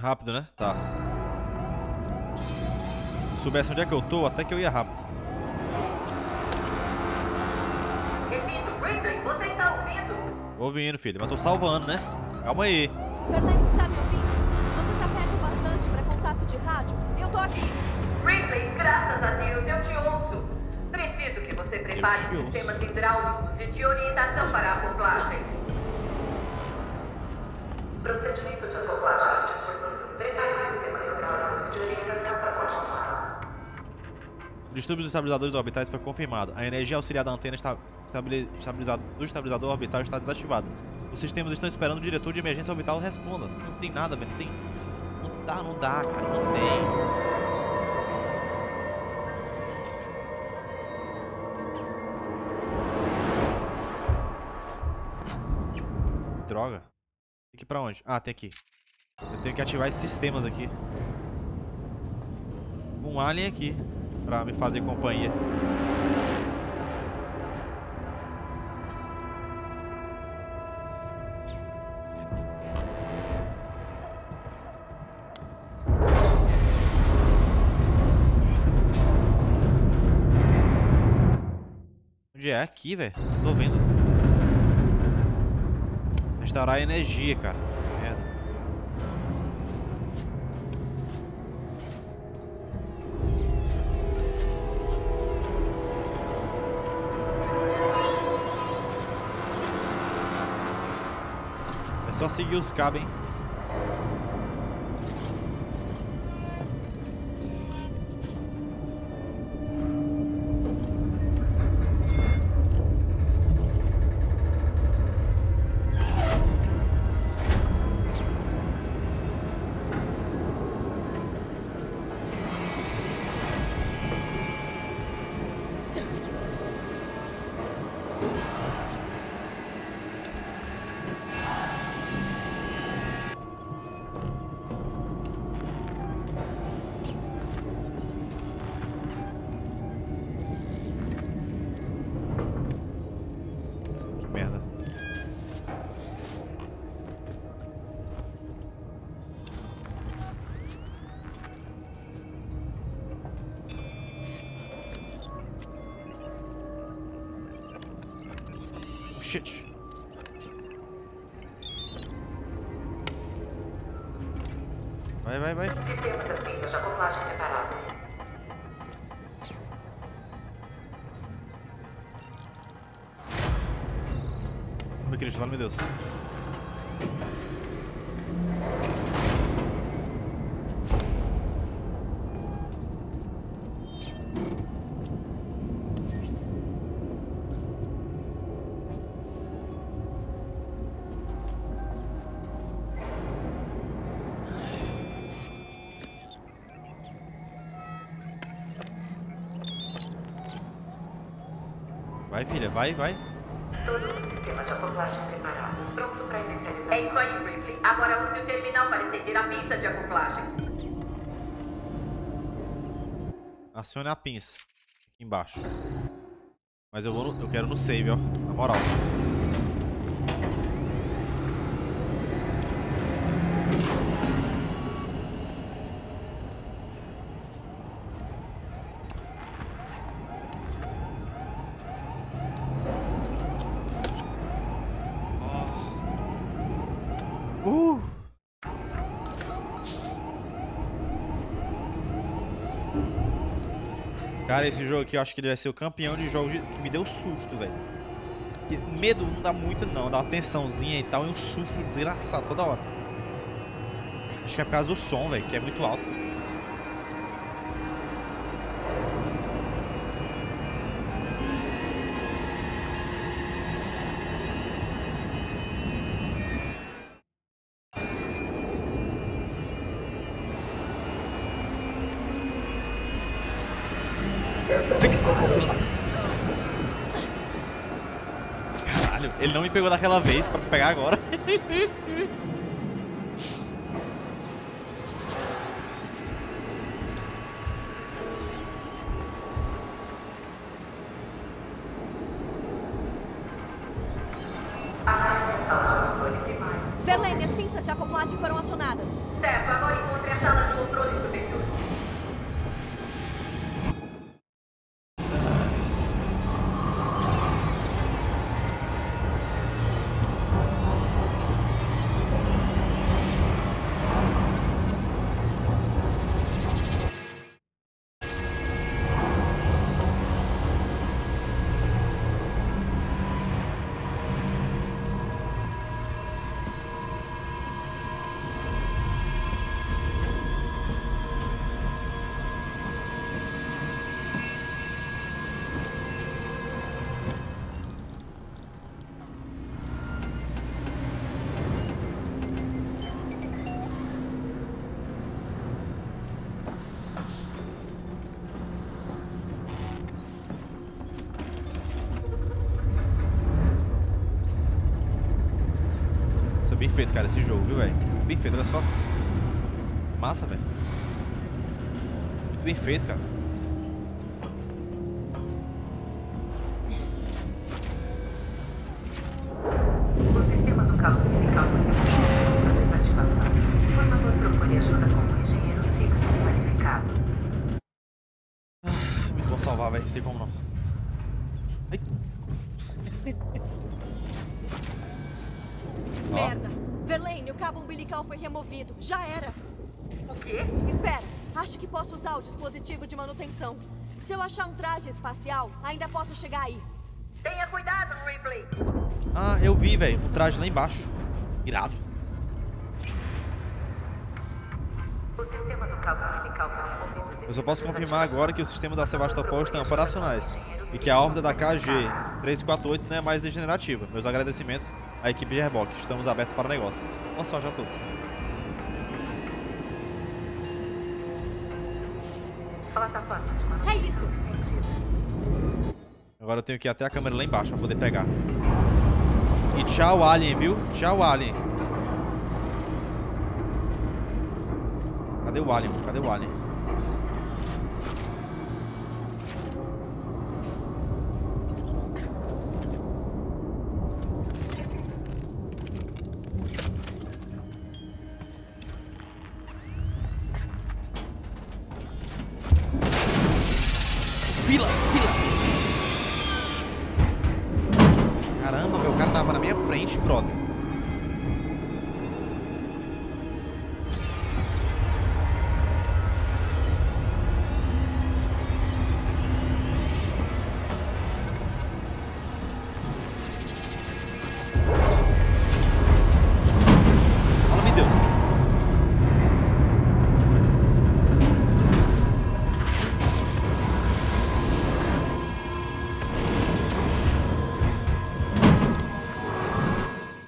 Rápido, né? Tá. Se soubesse onde é que eu tô, até que eu ia rápido. Repito, Ripley, você está ouvindo? Ouvindo, filho. Mas tô salvando, né? Calma aí. Verlaine, tá me ouvindo? Você tá perto bastante pra contato de rádio? Eu tô aqui. Ripley, graças a Deus, eu te ouço. Preciso que você prepare sistemas hidráulicos e de orientação para a acoplagem. Procedimento de acoplagem disponível. Prepare os sistemas hidráulicos de orientação para continuar. O distúrbio dos estabilizadores orbitais foi confirmado. A energia auxiliar da antena do estabilizador orbital está desativada. Os sistemas estão esperando o diretor de emergência orbital responda. Não tem nada, velho. Tem... Não dá, cara. Não tem. Droga. Tem que ir pra onde? Ah, tem aqui. Eu tenho que ativar esses sistemas aqui. Um alien aqui pra me fazer companhia. Onde é? Aqui, velho. Tô vendo. Restaurar a energia, cara. Merda. É só seguir os cabos, hein? Shit. Vai. Sistemas das pistas de acoplagem preparados. Meu Cristo, meu Deus. Vai, filha, vai. Todos os sistemas de acoplagem preparados, pronto para inicializar. É isso aí, Ripley. Agora use o terminal para estender a pinça de acoplagem. Acione a pinça aqui embaixo. Mas eu quero no save, ó. Na moral. Cara, esse jogo aqui eu acho que ele vai ser o campeão de jogos que me deu susto, velho. Medo não dá muito não, dá uma tensãozinha e tal, e um susto desgraçado toda hora. Acho que é por causa do som, velho, que é muito alto. Caralho, ele não me pegou daquela vez pra pegar agora. Verlaine, as pinças de acoplagem foram acionadas. Certo, agora encontre a sala do controle superior. Bem feito, cara, esse jogo, viu, velho? Bem feito, olha só. Massa, velho. Muito bem feito, cara. O sistema do carro fica com satisfação. Por favor, procure ajuda como engenheiro fixo qualificado. Ah, me vou salvar, velho. Não tem como não. Ai. Merda! Verlaine, o cabo umbilical foi removido. Já era. O quê? Espera, acho que posso usar o dispositivo de manutenção. Se eu achar um traje espacial, ainda posso chegar aí. Tenha cuidado, Ripley. Ah, eu vi, velho. O traje lá embaixo. Irado. O sistema do cabo umbilical foi removido. Eu só posso confirmar agora que o sistema da Sebastopol está operacionais e que a órbita da KG348 não é mais degenerativa. Meus agradecimentos. A equipe de reboque, estamos abertos para o negócio. Boa sorte a todos. É isso. Agora eu tenho que ir até a câmera lá embaixo para poder pegar. E tchau, Alien, viu? Tchau, Alien. Cadê o Alien? Cadê o Alien?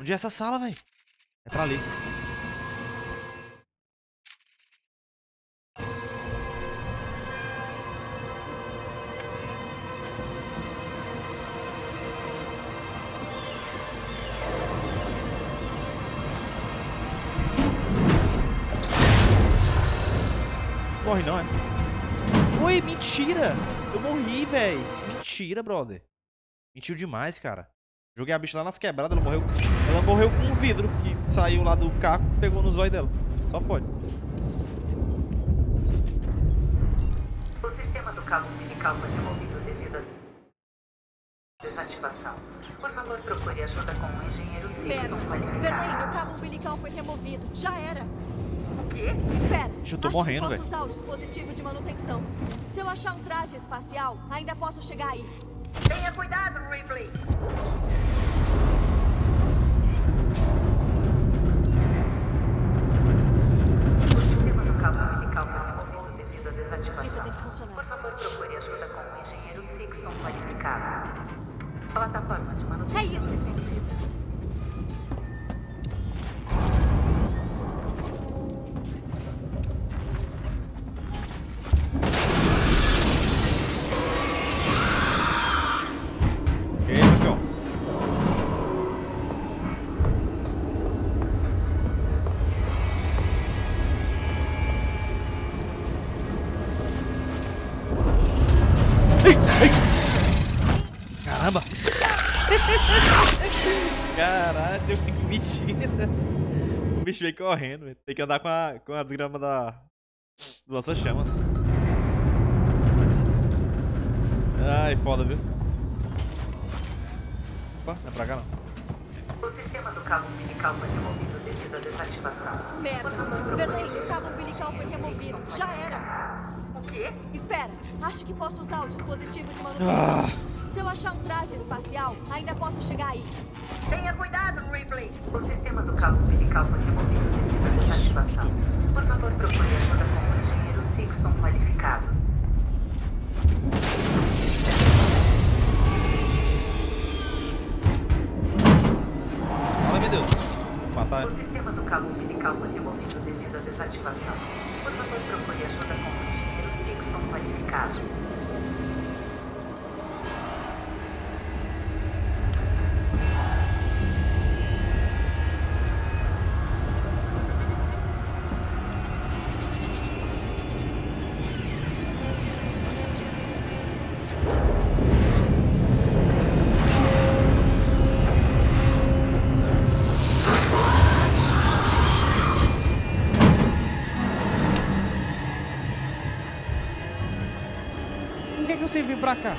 Onde é essa sala, velho? É pra ali. Morre não, é? Oi, mentira! Eu morri, velho. Mentira, brother. Mentiu demais, cara. Joguei a bicha lá nas quebradas, ela morreu. Ela morreu com um vidro que saiu lá do caco e pegou nos olhos dela. Só pode. O sistema do cabo umbilical foi removido devido à desativação. Por favor, procure ajuda com um engenheiro civil. Verlaine, o cabo umbilical foi removido. Já era. O quê? Espera. Eu tô morrendo, velho. Posso usar o dispositivo de manutenção. Se eu achar um traje espacial, ainda posso chegar aí. Tenha cuidado, Ripley. Isso tem que funcionar. Por favor, procure ajuda com o engenheiro Sixon qualificado. Plataforma de manutenção. É isso. Caralho, que mentira! o bicho veio correndo, véio. Tem que andar com a desgrama do lança-chamas. Ai, foda, viu? Opa, não é pra cá não. O sistema do cabo umbilical foi removido devido à desativação. Merda, Verlaine, o cabo umbilical foi removido. Já era. O quê? Espera, acho que posso usar o dispositivo de manutenção. Se eu achar um traje espacial, ainda posso chegar aí. Tenha cuidado, Ripley. O sistema do cabo umbilical foi removido devido à desativação. Por favor, procure ajuda com o engenheiro Sixon qualificado. O sistema do cabo umbilical foi removido devido à desativação. Por favor, procure ajuda com o engenheiro Sixon qualificado. Você vir pra cá.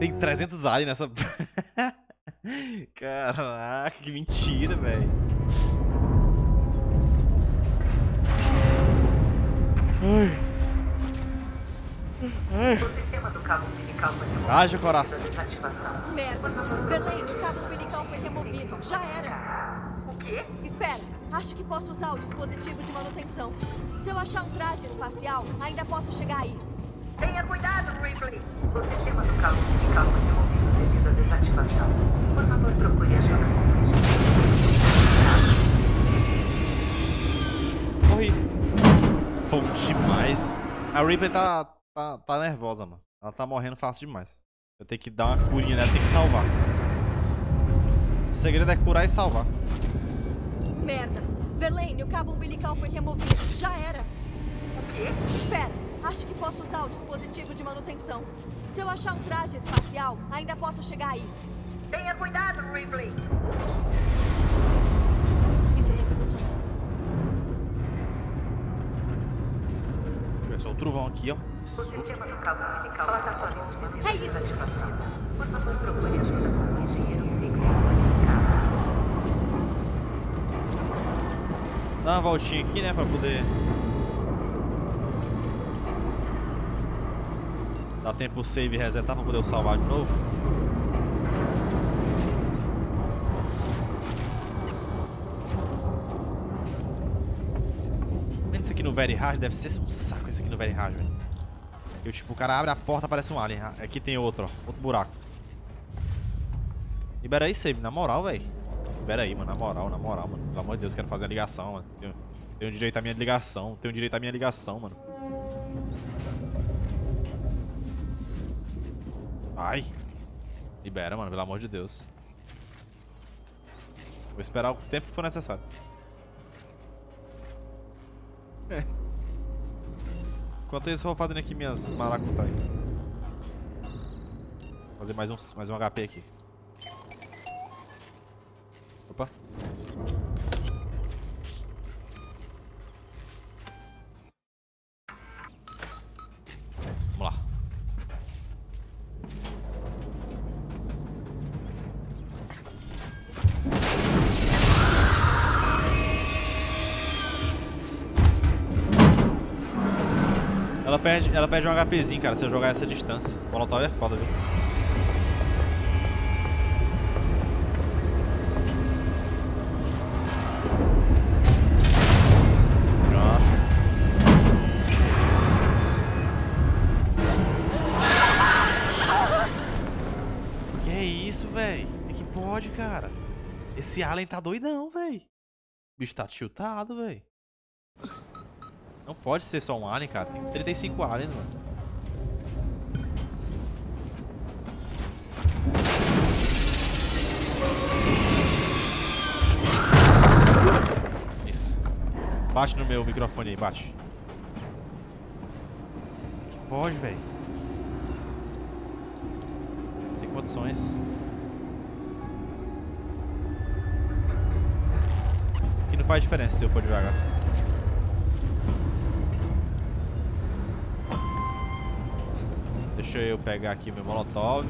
Tem 300 aliens nessa... Caraca, que mentira, velho. O sistema do cabo umbilical foi removido. Haja coração. Merda, Verlaine, o cabo umbilical foi removido. Já era. O quê? Espera, acho que posso usar o dispositivo de manutenção. Se eu achar um traje espacial, ainda posso chegar aí. Tenha cuidado, Ripley. O sistema do cabo umbilical foi removido devido à desativação. Por favor, procure ajuda com o Corri. Bom demais. A Ripley tá nervosa, mano. Ela tá morrendo fácil demais. Eu tenho que dar uma curinha nela, tem que salvar. O segredo é curar e salvar. Merda. Verlaine, o cabo umbilical foi removido. Já era. O quê? Espera. Acho que posso usar o dispositivo de manutenção. Se eu achar um traje espacial, ainda posso chegar aí. Tenha cuidado, Ripley! Isso tem que funcionar. Deixa eu ver só o trovão aqui, ó. O sistema do cabo umbilical está atualmente manutenção. É isso! Por favor, procure ajuda com o engenheiro Sixon. Dá uma voltinha aqui, né, pra poder... Dá tempo o save e resetar pra poder eu salvar de novo. Isso aqui no Very Hard deve ser um saco. Isso aqui no Very Hard, velho. Eu, tipo, o cara abre a porta, aparece um alien. Aqui tem outro, ó. Outro buraco. Libera aí, save. Na moral, velho. Libera aí, mano. Na moral, mano. Pelo amor de Deus, quero fazer a ligação, mano. Tenho direito à minha ligação. Tenho direito à minha ligação, mano. Ai, libera, mano, pelo amor de Deus. Vou esperar o tempo que for necessário. É. Enquanto isso, eu vou fazendo aqui minhas maracutai. Vou fazer mais um HP aqui. Opa. Ela perde um HPzinho, cara, se eu jogar essa distância. O Molotov é foda, viu? Eu acho. Que é isso, véi? pode, cara. Esse Alien tá doidão, véi. O bicho tá tiltado, véi. Não pode ser só um Alien, cara. Tem 35 Aliens, mano. Isso. Bate no meu microfone aí, bate. Que pode, véi. Sem condições. Faz diferença se eu for devagar. Deixa eu pegar aqui meu molotov.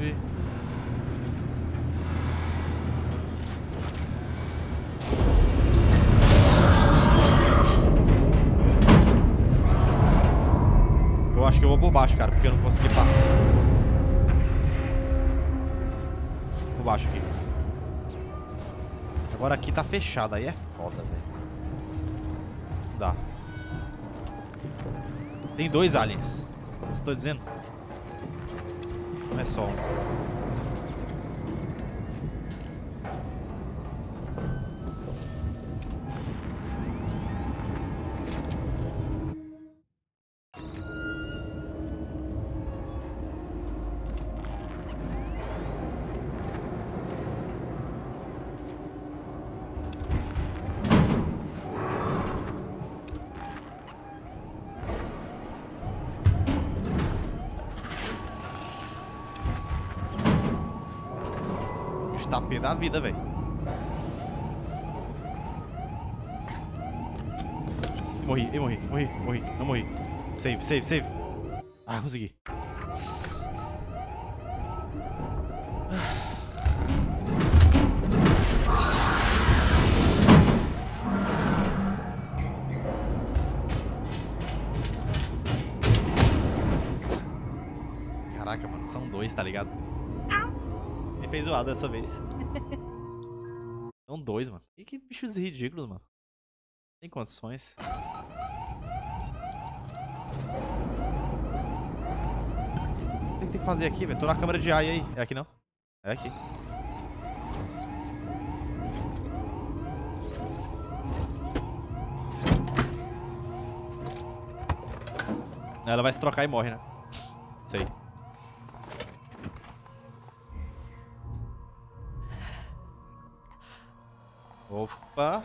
Eu acho que eu vou por baixo, cara, porque eu não consegui passar. Por baixo aqui. Agora aqui tá fechado, aí é foda, velho. Dá. Tem dois aliens. Você tá dizendo? Não é só um. Tá pé da vida, velho. Morri, eu morri, morri, não morri. Save, save. Ah, consegui. Nossa. Caraca, mano, são dois, tá ligado? Fez zoado dessa vez. São dois, mano. E que bichos ridículos, mano. Tem condições. O que tem que fazer aqui, velho? Tô na câmera de AI aí. É aqui não? É aqui. Ela vai se trocar e morre, né? Sei. Opa!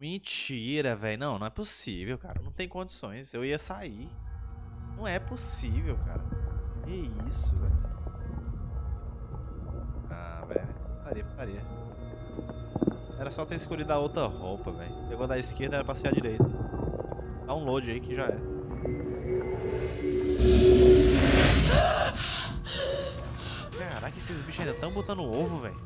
Mentira, velho. Não, não é possível, cara. Não tem condições. Eu ia sair. Não é possível, cara. Que isso, velho. Ah, velho. Putaria. Era só ter escolhido a outra roupa, velho. Pegou da esquerda, era pra ser a direita. Dá um load aí que já é. Caraca, esses bichos ainda estão botando ovo, velho.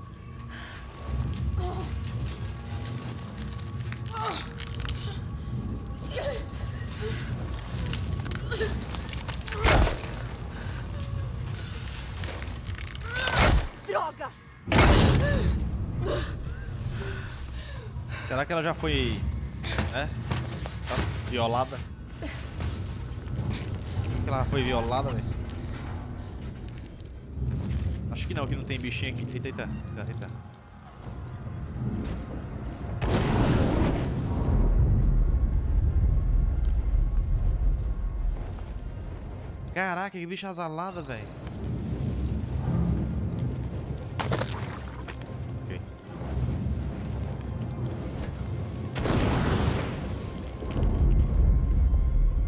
Droga! Será que ela já foi... É? Tá violada? Será que ela foi violada, velho? Acho que não tem bichinho aqui. Eita. Caraca, que bicho azalada, velho. Ok.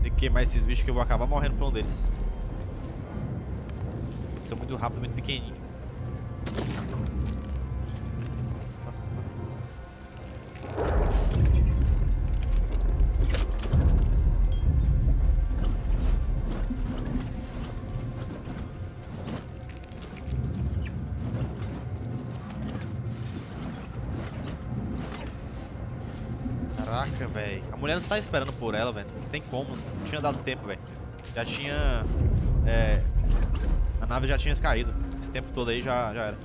Tem que queimar esses bichos que eu vou acabar morrendo por um deles. São muito rápido, muito pequenininho. Caraca, velho. A mulher não tá esperando por ela, velho. Não tem como. Não tinha dado tempo, velho. Já tinha... A nave já tinha caído. Esse tempo todo aí já era.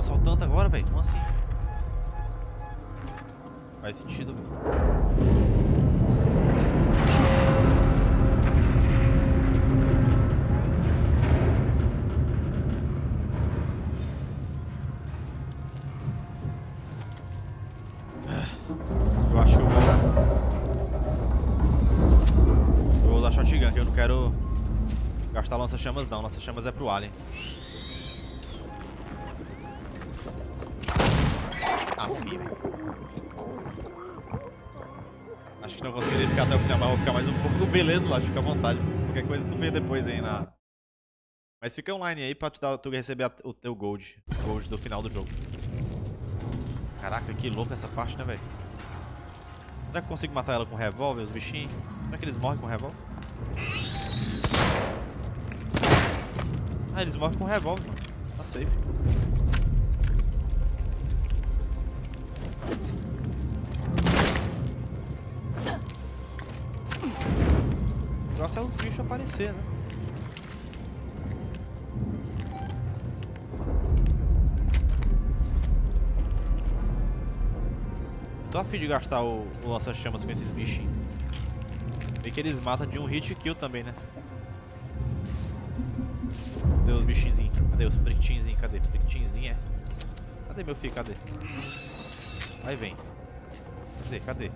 Nossa, olha o tanto agora, velho. Como assim? Faz sentido, velho. Gastar lança-chamas não, lança-chamas é pro Alien. Ah, morri, velho. Acho que não conseguiria ficar até o final, mas vou ficar mais um pouco. Beleza, lá, fica à vontade. Qualquer coisa tu vê depois aí na... Mas fica online aí pra tu receber o teu gold. Gold do final do jogo. Caraca, que louco essa parte, né, velho? Será que eu consigo matar ela com revólver, os bichinhos? Será que eles morrem com revólver? Ah, eles morrem com um revólver, mano. Tá safe. O negócio é os bichos aparecer, né? Tô a fim de gastar o lança-chamas com esses bichinhos. Vê que eles matam de um hit kill também, né? Cadê os bichinzinhos? Cadê os pretinzinhos? Cadê? Pretinzinho é? Cadê meu filho? Cadê? Aí vem. Cadê? Cadê?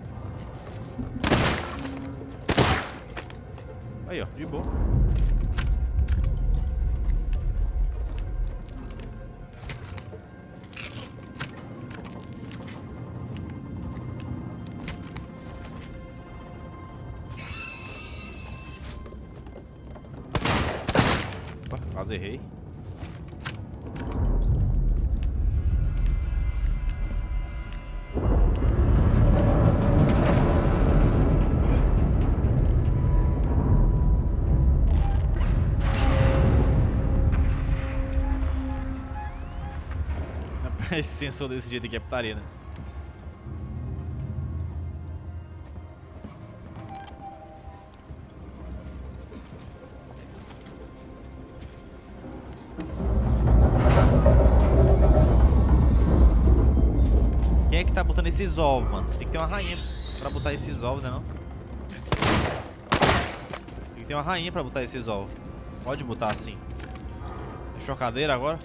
Aí ó, de boa. Errei. Esse sensor desse jeito aqui é putaria, né? Esses ovos, mano. Tem que ter uma rainha pra botar esses ovos, né não? Tem que ter uma rainha pra botar esses ovos. Pode botar assim. É chocadeira agora?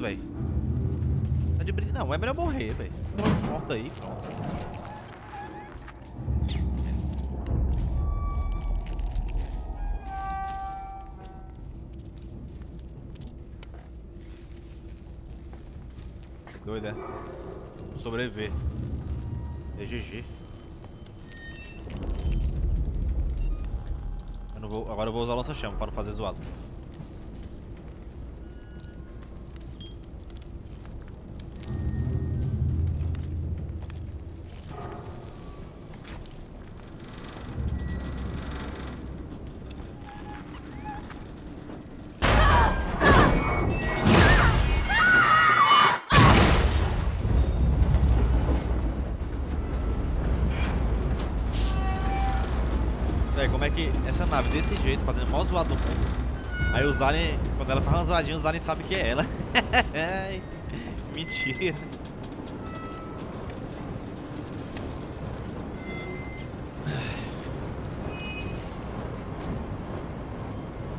Véio. Tá de brinco. Não, é melhor morrer, velho. Volta aí, pronto. Doido, é? Vou sobreviver. É GG. Eu não vou... Agora eu vou usar lança-chama para não fazer zoado. Essa nave desse jeito, fazendo o maior zoado do mundo. Aí os aliens, quando ela faz uma zoadinha, os aliens sabem que é ela. Mentira.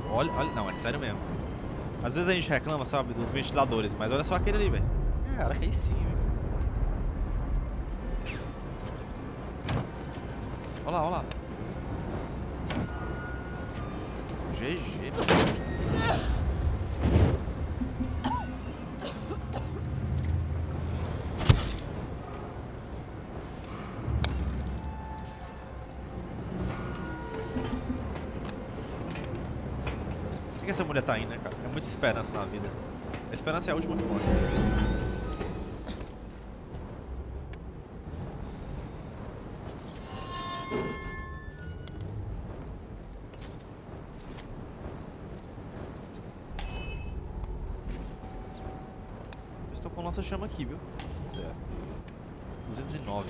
Olha, olha, não, é sério mesmo. Às vezes a gente reclama, sabe, dos ventiladores, mas olha só aquele ali, velho. Cara, que aí sim, velho. Olha lá, olha lá. GG. que essa mulher tá indo, né, cara? É muita esperança na vida. A esperança é a última que morre. Eu estou com a nossa chama aqui, viu? Certo. 209.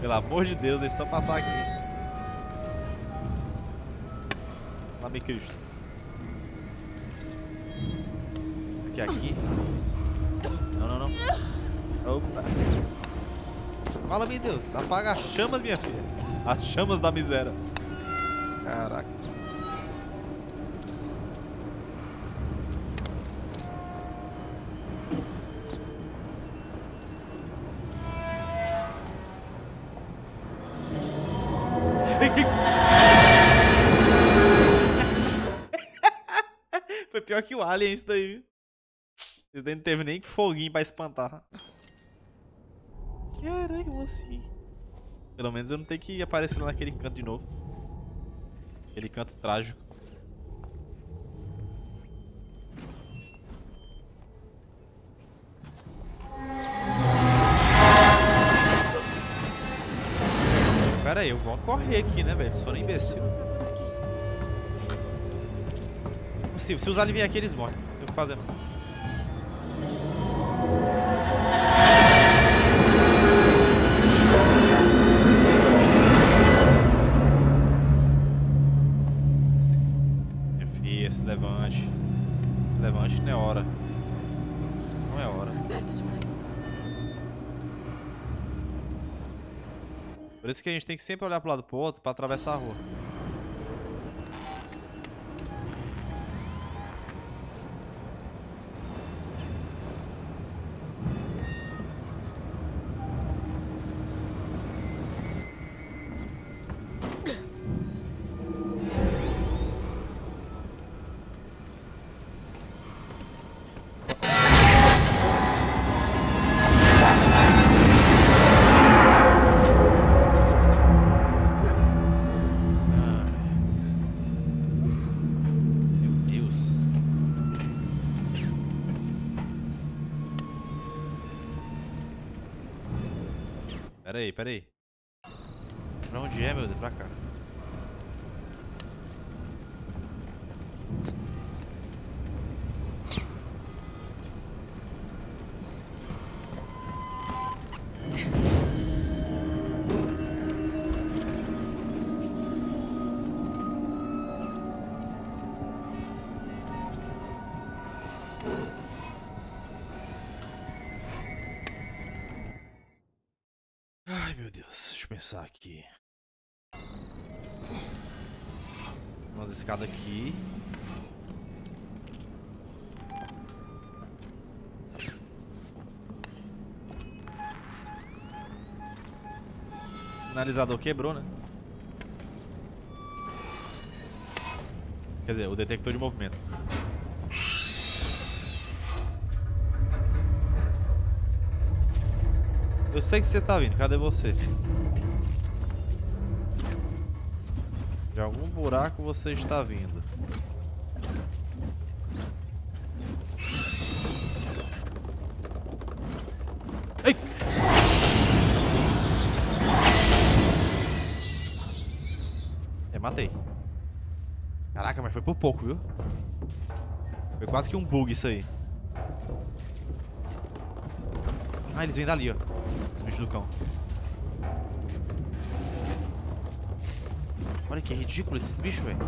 Pelo amor de Deus, deixa eu só passar aqui. Lá me Cristo. Aqui. Não, não, não. Opa. Fala, meu Deus. Apaga as chamas, minha filha. As chamas da miséria. Caraca. Foi pior que o Alien isso daí. Não teve nem foguinho pra espantar. Caraca, mocinho. Pelo menos eu não tenho que aparecer lá naquele canto de novo. Aquele canto trágico. Pera aí, eu vou correr aqui, né, velho? Sou nem imbecil. Impossível, se os aliens vierem aqui, eles morrem. Não tem o que fazer, não. Se levante, não é hora. Não é hora. Por isso que a gente tem que sempre olhar pro lado pro outro pra atravessar a rua. Peraí. Pra onde é, meu Deus? Pra cá. Aqui umas escadas aqui. Sinalizador quebrou, né? Quer dizer, o detector de movimento. Eu sei que você tá vindo, cadê você? De algum buraco você está vindo. Ei! É, matei. Caraca, mas foi por pouco, viu? Foi quase que um bug isso aí. Ah, eles vêm dali, ó. Os bichos do cão. Olha que ridículo esses bichos, velho.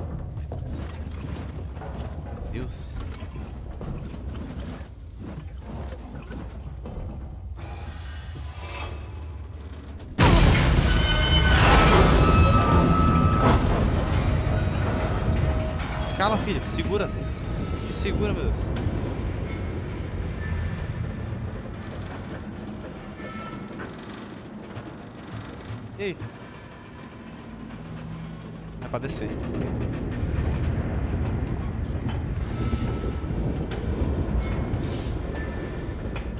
Meu Deus. Escala, filho. Segura. Te segura, meu Deus. E aí? É pra descer.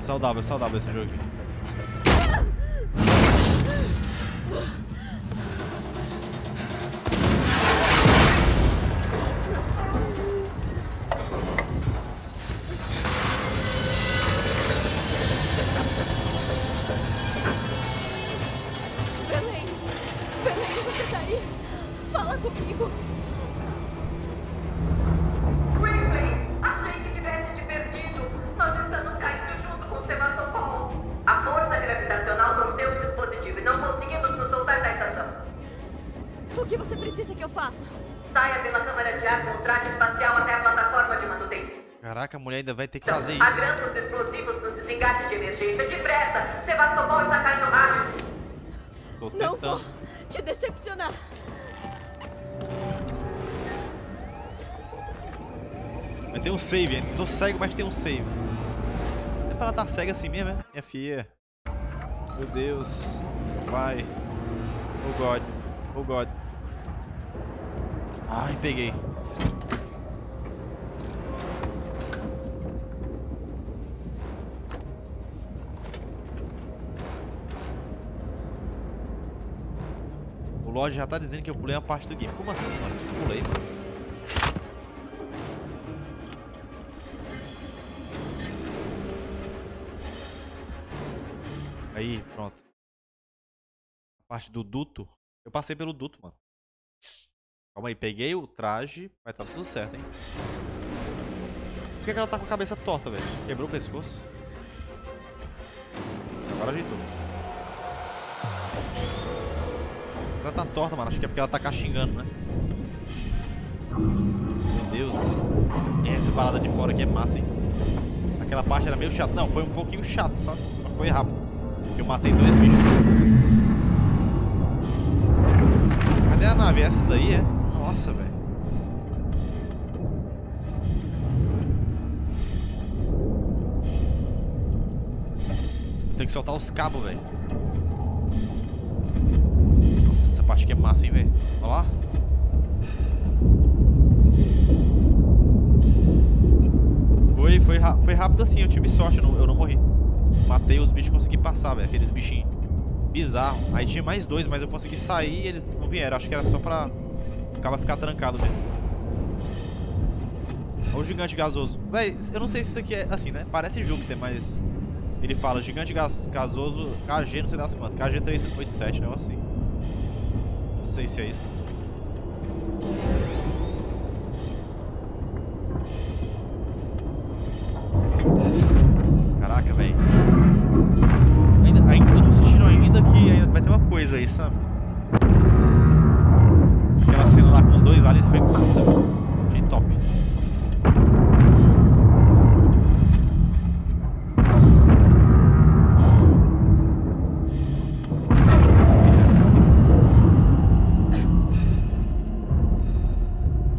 Saudável esse jogo aqui. Caraca, a mulher ainda vai ter que fazer isso. Agranda os explosivos do desengate de emergência. Depressa! Sebastopol está caindo rápido. Tô tentando. Não vou te decepcionar. Mas tem um save, hein? Tô cego, mas tem um save. É pra ela estar cega assim mesmo, né? Minha filha. Meu Deus. Vai. Oh God. Oh God. Ai, peguei. O Lodge já tá dizendo que eu pulei uma parte do game. Como assim, mano? Eu pulei, mano. Aí, pronto. A parte do duto. Eu passei pelo duto, mano. Calma aí, peguei o traje. Vai tá tudo certo, hein? Por que ela tá com a cabeça torta, velho? Quebrou o pescoço. Agora ajeitou. Ela tá torta, mano. Acho que é porque ela tá caxingando, né? Meu Deus. E essa parada de fora aqui é massa, hein? Aquela parte era meio chata. Não, foi um pouquinho chato, sabe? Mas foi rápido. Eu matei dois bichos. Cadê a nave? Essa daí é? Nossa, velho. Tem que soltar os cabos, velho. Nossa, essa parte aqui é massa, hein, velho. Olha lá. Foi rápido assim, eu tive sorte, eu não morri. Matei os bichos e consegui passar, velho. Aqueles bichinhos bizarros. Aí tinha mais dois, mas eu consegui sair e eles não vieram. Acho que era só pra acaba ficar trancado mesmo. Olha o gigante gasoso. Véi, eu não sei se isso aqui é assim, né? Parece Júpiter, mas ele fala gigante gasoso KG, não sei das quantas. KG387, negócio assim. Não sei se é isso. Caraca, velho. Eu tô sentindo ainda que vai ter uma coisa aí, sabe? Aquela cena lá com os dois aliens foi massa, velho. Achei top.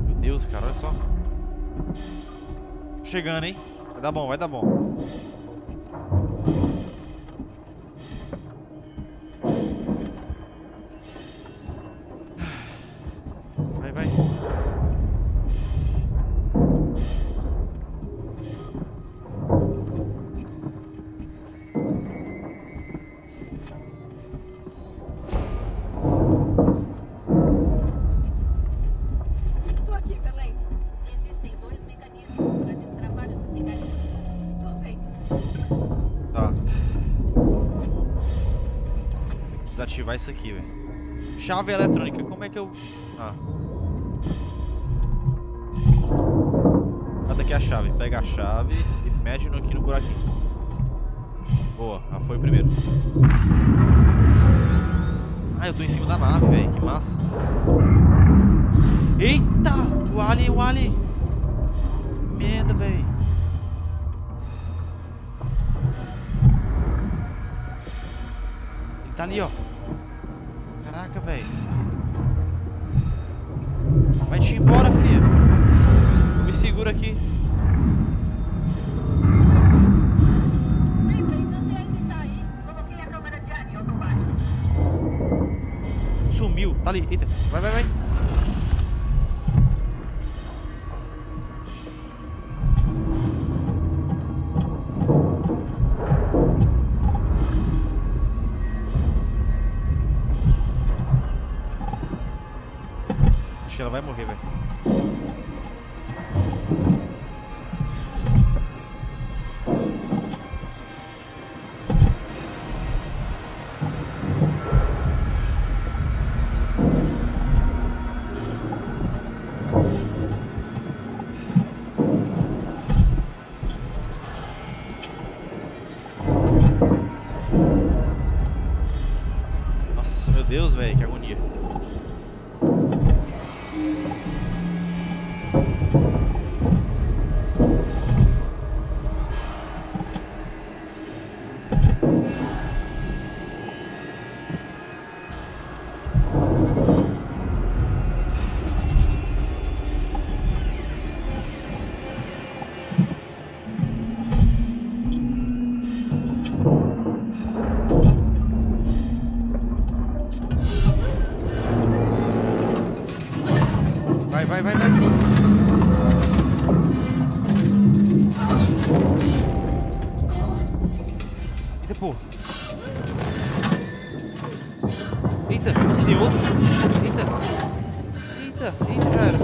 Meu Deus, cara, olha só. Tô chegando, hein? Vai dar bom, vai dar bom. Vai, vai. Tô aqui, Verlaine. Existem dois mecanismos para destravar o desengate. Tô feito. Tá. Desativar isso aqui, velho. Chave eletrônica. Como é que eu... Ah. Aqui a chave, pega a chave e mexe aqui no buraquinho. Boa, ah, foi o primeiro. Ah, eu tô em cima da nave, velho, que massa. Eita, o alien. Merda, velho. Ele tá ali, ó. Caraca, velho. Vai-te embora, filha. Me segura aqui. Sumiu, tá ali, eita, vai. Acho que ela vai morrer, velho. Deus, velho, que agonia. pô. Eita, tirei outro. Eita, já era.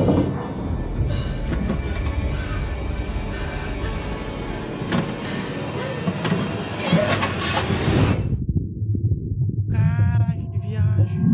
Caralho, que viagem.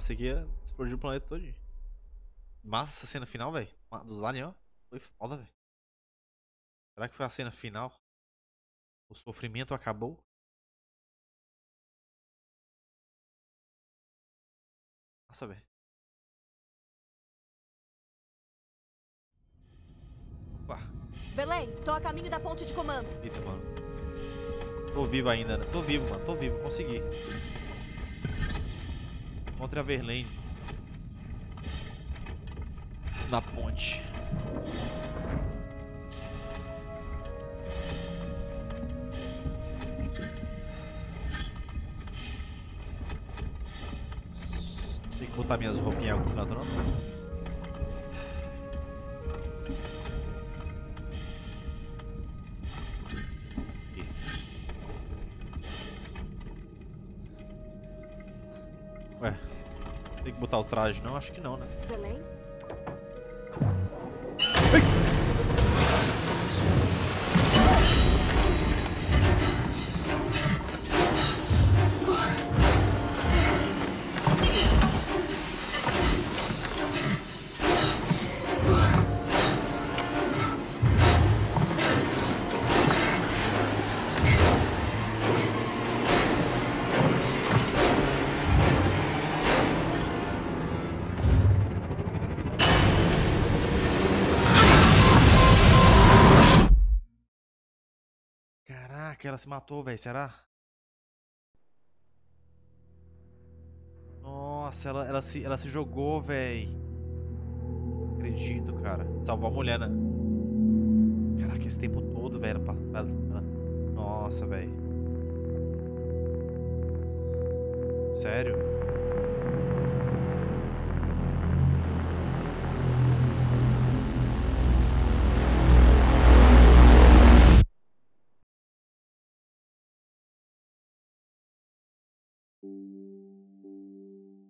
Isso aqui ia explodir o planeta todo. Mas essa cena final, velho, dos aliens, ó, foi foda, velho. Será que foi a cena final? O sofrimento acabou? Nossa, velho. Opa. Verlaine, tô a caminho da ponte de comando. Eita, mano. Tô vivo ainda, né? Tô vivo, mano. Tô vivo. Consegui. Contra a Verlaine. Na ponte. Tem que botar minhas roupinhas em algum canto, não? Ué. Tem que botar o traje, não? Acho que não, né? Verlaine? Que ela se matou, velho, será? Nossa, ela se jogou, velho. Acredito, cara. Salvou a mulher, né? Caraca, esse tempo todo, velho. Nossa, velho. Sério?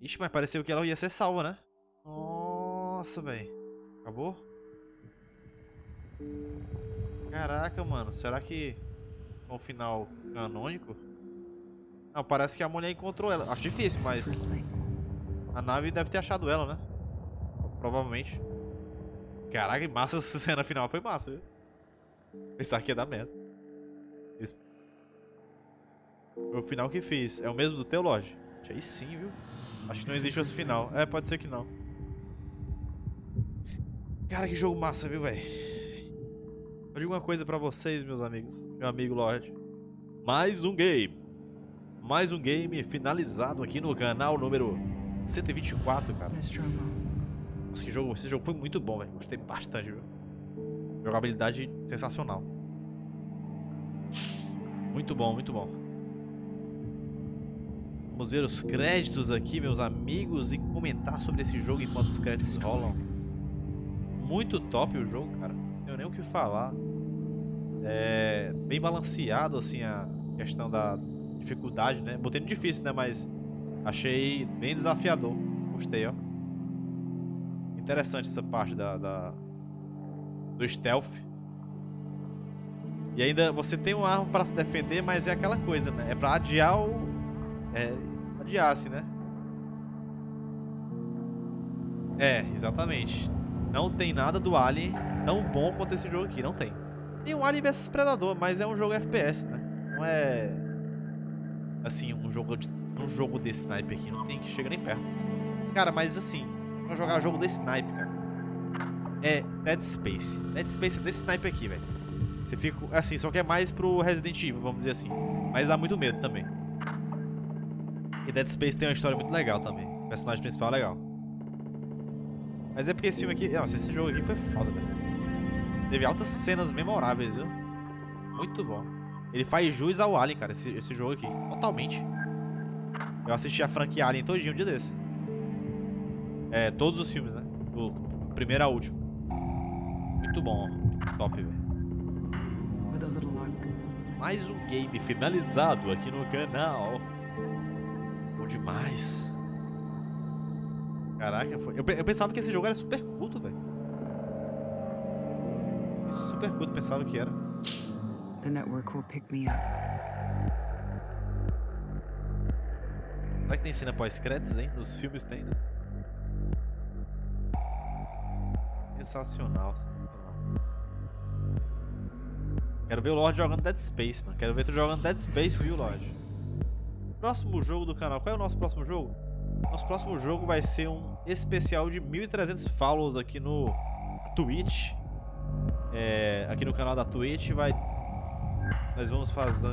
Ixi, mas pareceu que ela ia ser salva, né? Nossa, velho. Acabou? Caraca, mano. Será que é um final canônico? Não, parece que a mulher encontrou ela. Acho difícil, mas... a nave deve ter achado ela, né? Provavelmente. Caraca, massa essa cena final. Foi massa, viu? Pensar que ia dar merda. Foi o final que fiz. É o mesmo do teu, Lodge? Aí sim, viu? Acho que não existe outro final. É, pode ser que não. Cara, que jogo massa, viu, velho? Eu digo uma coisa pra vocês, meus amigos. Meu amigo Lorde. Mais um game. Mais um game finalizado aqui no canal número 124, cara. Nossa, que jogo. Esse jogo foi muito bom, velho. Gostei bastante, viu? Jogabilidade sensacional. Muito bom, muito bom. Vamos ver os créditos aqui, meus amigos, e comentar sobre esse jogo enquanto os créditos rolam. Muito top o jogo, cara. Não tenho nem o que falar. É bem balanceado, assim, a questão da dificuldade, né? Botei no difícil, né? Mas achei bem desafiador. Gostei, ó. Interessante essa parte do stealth. E ainda você tem uma arma pra se defender, mas é aquela coisa, né? É pra adiar o... adiasse, né? É, exatamente. Não tem nada do Alien tão bom quanto esse jogo aqui, não tem. Tem um Alien versus Predador, mas é um jogo FPS, né? Não é... assim, um jogo de sniper aqui, não tem que chegar nem perto. Cara, mas assim, pra jogar jogo de sniper, cara, é Dead Space. Dead Space é desse naipe aqui, velho. Você fica assim, só que é mais pro Resident Evil, vamos dizer assim. Mas dá muito medo também. E Dead Space tem uma história muito legal também. O personagem principal é legal. Mas é porque esse filme aqui... Nossa, esse jogo aqui foi foda, velho. Teve altas cenas memoráveis, viu? Muito bom. Ele faz jus ao Alien, cara, esse jogo aqui. Totalmente. Eu assisti a franquia Alien todinho um dia desse. É, todos os filmes, né? Do primeiro ao último. Muito bom. Top, velho. Mais um game finalizado aqui no canal. Bom demais. Caraca, foi... Eu pensava que esse jogo era super culto, velho. Super culto, pensava que era. The network will pick me up. Será que tem cena pós-créditos, hein? Nos filmes tem, né? Sensacional. Quero ver o Lorde jogando Dead Space, mano. Quero ver tu jogando Dead Space, viu, Lorde? Próximo jogo do canal. Qual é o nosso próximo jogo? Nosso próximo jogo vai ser um especial de 1300 follows aqui no Twitch. É, aqui no canal da Twitch vai... Nós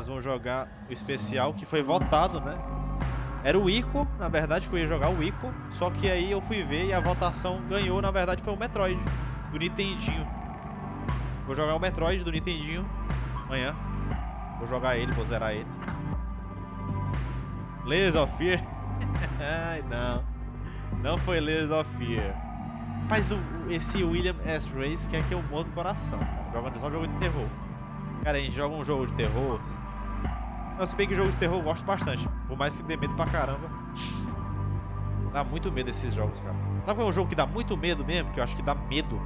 vamos jogar o especial que foi votado, né? Era o Ico, na verdade, que eu ia jogar o Ico. Só que aí eu fui ver e a votação ganhou, na verdade, foi o Metroid, do Nintendinho. Vou jogar o Metroid do Nintendinho amanhã. Vou jogar ele, vou zerar ele. Layers of Fear. Ai, não. Não foi Layers of Fear. Mas esse William S. Race quer que eu morra do coração. Joga só jogo de terror. Cara, a gente joga um jogo de terror. Não, se bem que jogo de terror eu gosto bastante. Por mais que dê medo pra caramba. Dá muito medo esses jogos, cara. Sabe qual é um jogo que dá muito medo mesmo? Que eu acho que dá medo.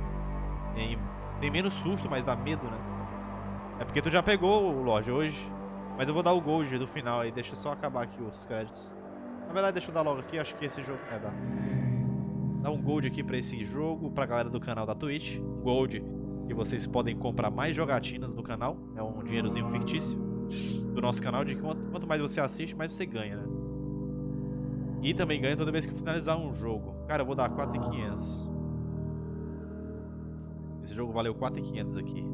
Tem menos susto, mas dá medo, né? É porque tu já pegou o Lorde hoje. Mas eu vou dar o Gold do final aí. Deixa eu só acabar aqui os créditos. Na verdade, deixa eu dar logo aqui, acho que esse jogo... É, dá um gold aqui pra esse jogo, pra galera do canal da Twitch. Gold, e vocês podem comprar mais jogatinas do canal. É um dinheirozinho fictício do nosso canal, de quanto mais você assiste, mais você ganha, né? E também ganha toda vez que finalizar um jogo. Cara, eu vou dar 4.500. Esse jogo valeu 4.500 aqui.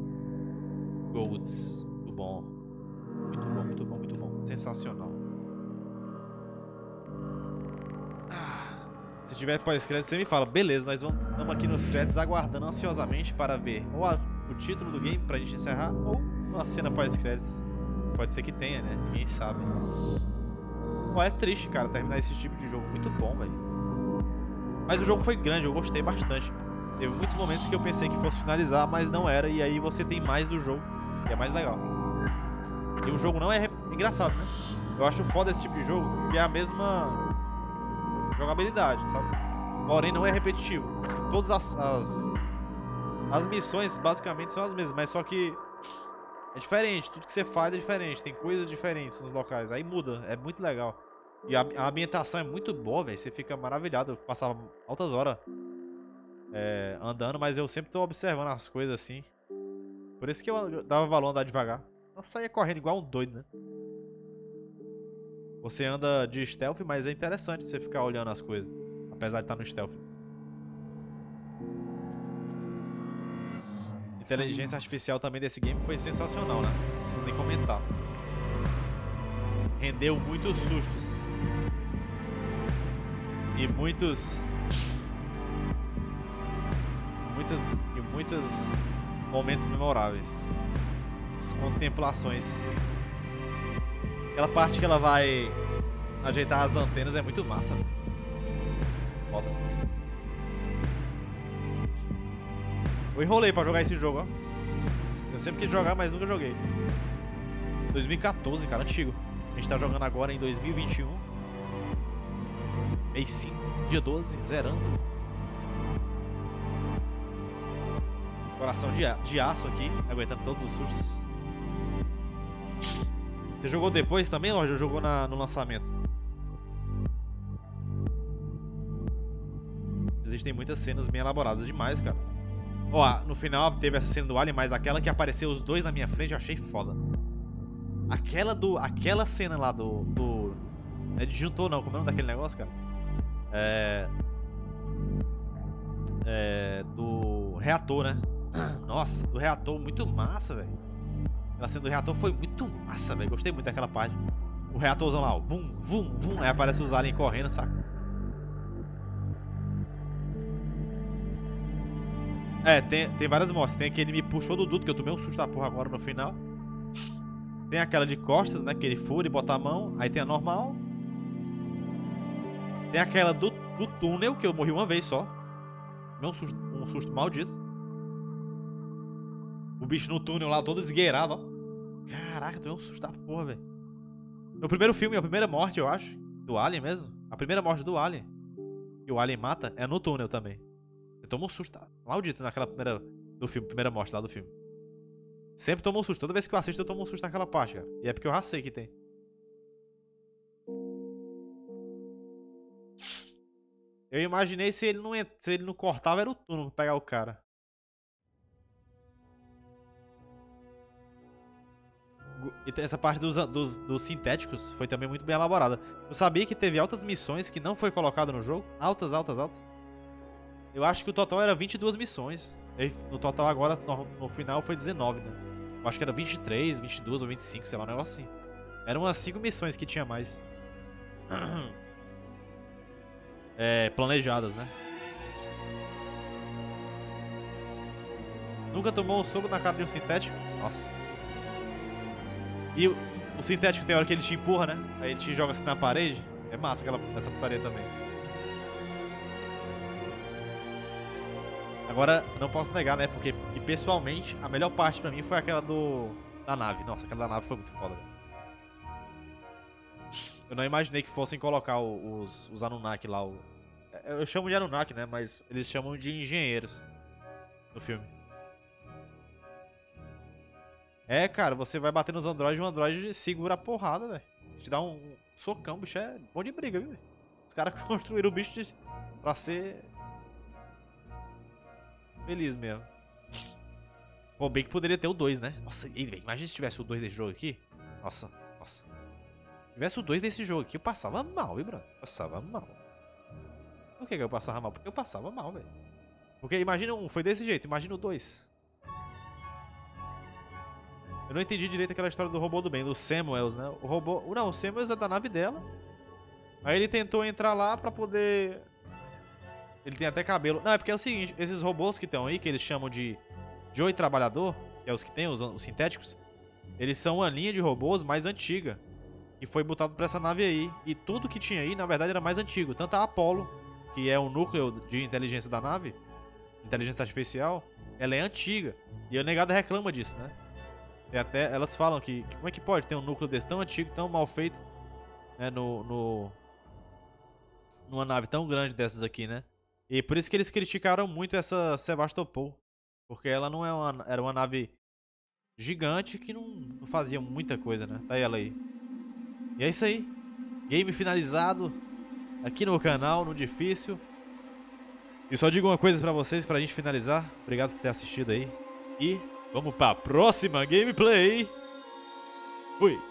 Golds, muito bom. Muito bom, muito bom, muito bom. Sensacional. Se tiver pós-crédito, você me fala. Beleza, nós estamos aqui nos créditos aguardando ansiosamente para ver ou o título do game pra gente encerrar, ou uma cena pós-créditos. Pode ser que tenha, né? Ninguém sabe. Pô, é triste, cara, terminar esse tipo de jogo. Muito bom, velho. Mas o jogo foi grande, eu gostei bastante. Teve muitos momentos que eu pensei que fosse finalizar, mas não era. E aí você tem mais do jogo, e é mais legal. E o jogo não é engraçado, né? Eu acho foda esse tipo de jogo, porque é a mesma... jogabilidade, sabe? Porém, não é repetitivo. Todas as missões, basicamente, são as mesmas. Mas só que é diferente. Tudo que você faz é diferente. Tem coisas diferentes nos locais. Aí muda. É muito legal. E a ambientação é muito boa, velho. Você fica maravilhado. Eu passava altas horas andando, mas eu sempre tô observando as coisas assim. Por isso que eu dava valor a andar devagar. Eu saía correndo igual um doido, né? Você anda de stealth, mas é interessante você ficar olhando as coisas, apesar de estar no stealth. Inteligência artificial também desse game foi sensacional, né? Não preciso nem comentar. Rendeu muitos sustos. E muitos momentos memoráveis. Descontemplações. Aquela parte que ela vai ajeitar as antenas é muito massa. Foda. Eu enrolei pra jogar esse jogo, ó. Eu sempre quis jogar, mas nunca joguei. 2014, cara, antigo. A gente tá jogando agora em 2021. Mês 5, dia 12, zerando. Coração de aço aqui, aguentando todos os sustos. Você jogou depois também, Lorde? Ou jogou no lançamento? Existem muitas cenas bem elaboradas demais, cara. Ó, no final teve essa cena do Alien, mas aquela que apareceu os dois na minha frente eu achei foda. Aquela cena lá do não é disjuntor não, como é o nome daquele negócio, cara? Do reator, né? Nossa, do reator, muito massa, velho. A cena do reator foi muito massa, velho. Gostei muito daquela parte. O reatorzão lá, ó. Vum, vum, vum. Aí aparece os aliens correndo, saca? É, tem várias mortes. Tem aquele que me puxou do duto, que eu tomei um susto da porra agora no final. Tem aquela de costas, né? Que ele fura e bota a mão. Aí tem a normal. Tem aquela do túnel, que eu morri uma vez só. Um susto maldito. O bicho no túnel lá, todo esgueirado, ó. Caraca, eu tomei um susto da porra, velho. No primeiro filme, a primeira morte, eu acho. Do Alien mesmo. A primeira morte do Alien. Que o Alien mata, é no túnel também. Você toma um susto maldito naquela primeira morte lá do filme. Sempre tomo um susto. Toda vez que eu assisto, eu tomo um susto naquela parte, cara. E é porque eu já sei que tem. Eu imaginei se ele não cortava, era o túnel pra pegar o cara. Essa parte dos sintéticos foi também muito bem elaborada. Eu sabia que teve altas missões que não foi colocado no jogo. Altas. Eu acho que o total era 22 missões. No total agora, no final, foi 19, né? Eu acho que era 23, 22 ou 25, sei lá, um negócio assim. Eram umas 5 missões que tinha mais. É, planejadas, né? Nunca tomou um soco na cara de um sintético? Nossa. E o sintético tem hora que ele te empurra, né? Aí ele te joga assim na parede. É massa essa putaria também. Agora, não posso negar, né? Porque pessoalmente, a melhor parte pra mim foi aquela da nave. Nossa, aquela da nave foi muito foda, velho. Eu não imaginei que fossem colocar os Anunnaki lá. Eu chamo de Anunnaki, né? Mas eles chamam de engenheiros no filme. É, cara, você vai bater nos androides e o androide segura a porrada, velho. Te dá um socão, o bicho é bom de briga, viu? Os caras construíram o bicho pra ser... feliz mesmo. Pô, bem que poderia ter o 2, né? Nossa, imagina se tivesse o 2 desse jogo aqui. Nossa. Se tivesse o 2 desse jogo aqui, eu passava mal, viu, bro? Passava mal. Por que eu passava mal? Porque eu passava mal, velho. Porque imagina um, foi desse jeito, imagina o 2. Eu não entendi direito aquela história do robô do bem, do Samuels, né? O robô... Não, o Samuels é da nave dela. Aí ele tentou entrar lá pra poder... Ele tem até cabelo. Não, é porque é o seguinte, esses robôs que estão aí, que eles chamam de Joy Trabalhador, que é os que tem, os sintéticos, eles são uma linha de robôs mais antiga, que foi botado pra essa nave aí. E tudo que tinha aí, na verdade, era mais antigo. Tanto a Apollo, que é o núcleo de inteligência da nave, inteligência artificial, ela é antiga. E a negada reclama disso, né? E até elas falam que como é que pode ter um núcleo desse tão antigo, tão mal feito, né, numa nave tão grande dessas aqui, né? E por isso que eles criticaram muito essa Sebastopol. Porque ela não é era uma nave gigante que não fazia muita coisa, né? Tá ela aí. E é isso aí. Game finalizado. Aqui no canal, no difícil. E só digo uma coisa pra vocês, pra gente finalizar. Obrigado por ter assistido aí. E vamos pra próxima gameplay. Fui.